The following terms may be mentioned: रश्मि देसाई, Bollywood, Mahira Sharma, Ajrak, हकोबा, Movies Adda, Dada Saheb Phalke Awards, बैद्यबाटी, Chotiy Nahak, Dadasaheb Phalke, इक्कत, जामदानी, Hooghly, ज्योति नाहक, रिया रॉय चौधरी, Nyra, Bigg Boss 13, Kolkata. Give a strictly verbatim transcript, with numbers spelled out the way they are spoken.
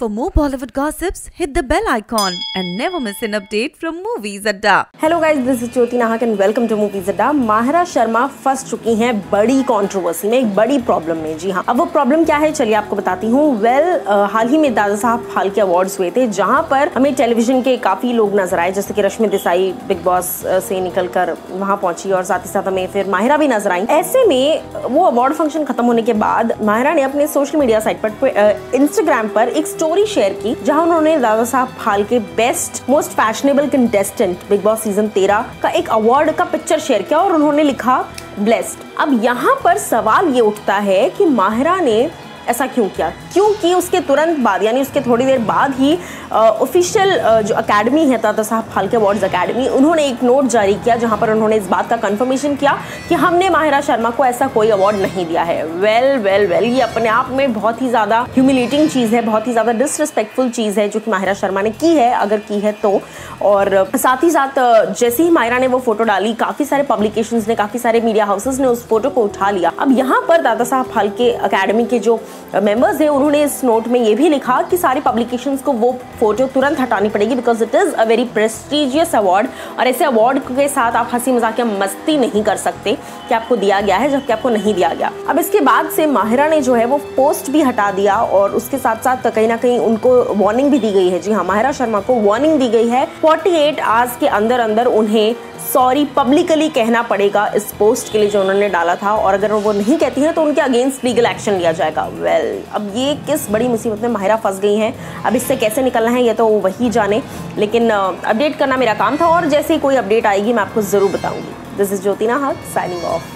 For more Bollywood gossips, hit the bell icon and never miss an update from Movies Adda. Hello guys, this is Chotiy Nahak and welcome to Movies Adda. Mahira Sharma फंस चुकी हैं बड़ी controversy में, एक बड़ी problem में। जी हाँ, अब वो प्रॉब्लम क्या है चलिए आपको बताती हूँ। वेल well, हाल ही में दादा साहब फाल्के अवार्ड्स हुए थे, जहाँ पर हमें टेलीविजन के काफी लोग नजर आए, जैसे कि रश्मि देसाई बिग बॉस से निकल कर वहाँ पहुंची और साथ ही साथ हमें फिर माहिरा भी नजर आई। ऐसे में वो अवार्ड फंक्शन खत्म होने के बाद माहिरा ने अपने सोशल मीडिया साइट पर इंस्टाग्राम पर एक स्टोरी शेयर की, जहां उन्होंने Dada Saheb Phalke best most fashionable contestant big boss season तेरह का एक अवार्ड का पिक्चर शेयर किया और उन्होंने लिखा ब्लेस्ड। अब यहाँ पर सवाल ये उठता है कि माहिरा ने ऐसा क्यों किया, क्योंकि उसके तुरंत बाद यानी उसके थोड़ी देर बाद ही ऑफिशियल जो अकेडमी है दादा साहब फाल्के अवार्ड्स अकेडमी, उन्होंने एक नोट जारी किया जहां पर उन्होंने इस बात का कंफर्मेशन किया कि हमने माहिरा शर्मा को ऐसा कोई अवार्ड नहीं दिया है। वेल वेल वेल ये अपने आप में बहुत ही ज़्यादा ह्यूमिलेटिंग चीज़ है, बहुत ही ज़्यादा डिसरिस्पेक्टफुल चीज़ है जो कि माहिरा शर्मा ने की है, अगर की है तो। और साथ ही साथ जैसे ही माहिरा ने वो फोटो डाली, काफ़ी सारे पब्लिकेशंस ने, काफ़ी सारे मीडिया हाउसेज ने उस फोटो को उठा लिया। अब यहाँ पर दादा साहब फाल्के अकेडमी के जो मेंबर्स है उन्होंने इस नोट में ये भी लिखा कि सारी पब्लिकेशंस को वो फोटो तुरंत हटानी पड़ेगी, because it is a very prestigious award और ऐसे अवार्ड के साथ आप हंसी मजाक या मस्ती नहीं कर सकते कि आपको दिया गया है जबकि आपको नहीं दिया गया। अब इसके बाद से माहिरा ने जो है वो पोस्ट भी हटा दिया और उसके साथ साथ कहीं ना कहीं उनको वार्निंग भी दी गई है। जी हाँ, माहिरा शर्मा को वार्निंग दी गई है, फोर्टी एट आवर्स के अंदर अंदर उन्हें सॉरी पब्लिकली कहना पड़ेगा इस पोस्ट के लिए जो उन्होंने डाला था, और अगर वो नहीं कहती हैं तो उनके अगेंस्ट लीगल एक्शन लिया जाएगा। वेल well, अब ये किस बड़ी मुसीबत में माहिरा फंस गई हैं, अब इससे कैसे निकलना है ये तो वही जाने, लेकिन अपडेट करना मेरा काम था और जैसे ही कोई अपडेट आएगी मैं आपको ज़रूर बताऊंगी। दिस इज़ ज्योति नाहक साइनिंग ऑफ।